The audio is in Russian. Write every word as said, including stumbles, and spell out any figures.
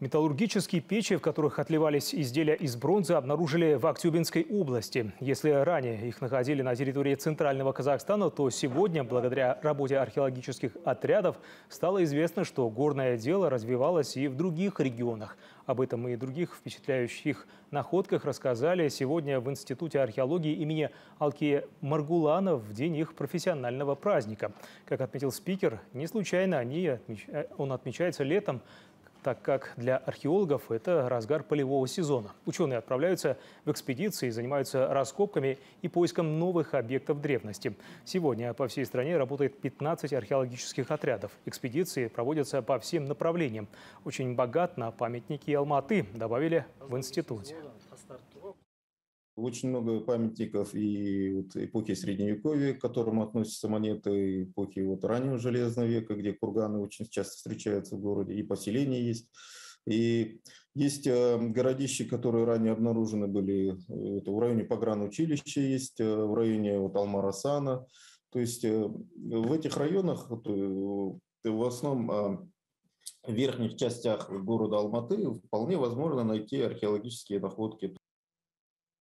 Металлургические печи, в которых отливались изделия из бронзы, обнаружили в Актюбинской области. Если ранее их находили на территории Центрального Казахстана, то сегодня, благодаря работе археологических отрядов, стало известно, что горное дело развивалось и в других регионах. Об этом и других впечатляющих находках рассказали сегодня в Институте археологии имени Алкея Маргулана в день их профессионального праздника. Как отметил спикер, не случайно они отмеч... он отмечается летом, так как для археологов это разгар полевого сезона. Ученые отправляются в экспедиции, занимаются раскопками и поиском новых объектов древности. Сегодня по всей стране работает пятнадцать археологических отрядов. Экспедиции проводятся по всем направлениям. Очень богат на памятники Алматы, добавили в институте. Очень много памятников и вот эпохи Средневековья, к которым относятся монеты, эпохи вот раннего Железного века, где курганы очень часто встречаются в городе, и поселения есть. И есть городища, которые ранее обнаружены были, это в районе погранучилища есть, в районе вот Алмара-Сана. То есть в этих районах вот, в основном... В верхних частях города Алматы вполне возможно найти археологические находки.